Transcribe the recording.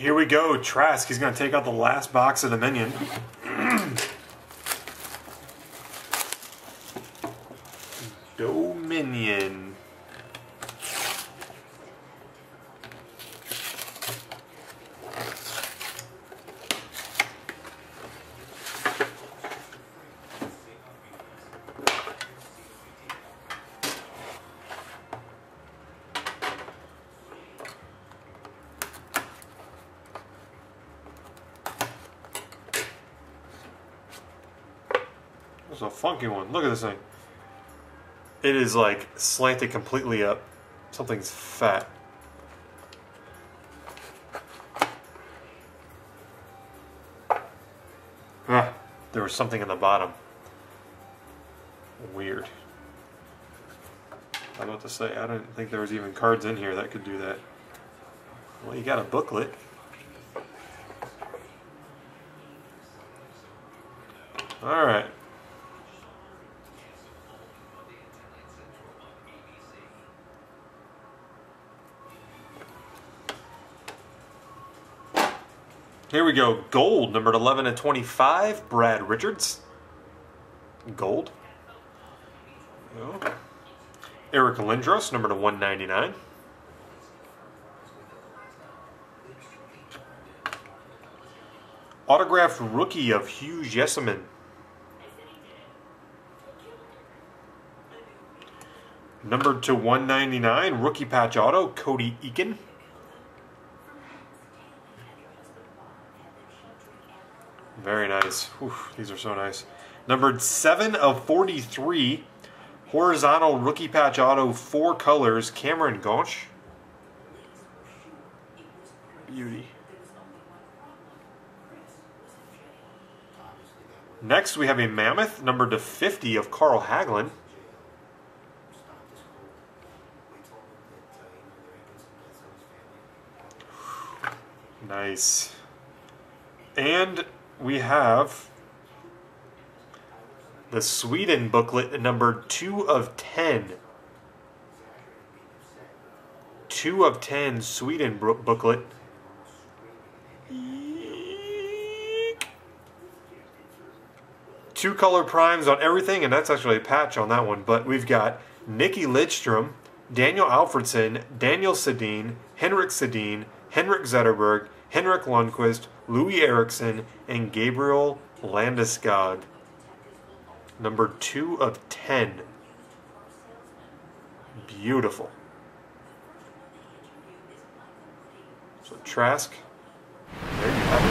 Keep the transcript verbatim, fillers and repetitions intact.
Here we go, Trask. He's going to take out the last box of Dominion. Dominion. A funky one. Look at this thing. It is like slanted completely up. Something's fat. Ah, there was something in the bottom. Weird. I'm about to say, I didn't think there was even cards in here that could do that. Well, you got a booklet. Alright. Here we go. Gold, numbered eleven and twenty-five, Brad Richards. Gold. Oh. Eric Lindros, numbered one ninety-nine. Autographed rookie of Hugh Jessamine. Numbered to one ninety-nine, rookie patch auto, Cody Eakin. Very nice. Oof, these are so nice. Numbered seven of forty-three, horizontal rookie patch auto, four colors, Cameron Gauch. Beauty. Next we have a mammoth, numbered to fifty of Carl Hagelin. Nice. And we have the Sweden booklet, number two of ten. two of ten Sweden booklet. Two color primes on everything, and that's actually a patch on that one. But we've got Nikki Lidstrom, Daniel Alfredson, Daniel Sedin, Henrik Sedin, Henrik Zetterberg, Henrik Lundqvist, Louis Eriksson, and Gabriel Landeskog. Number two of ten. Beautiful. So Trask, there you have it.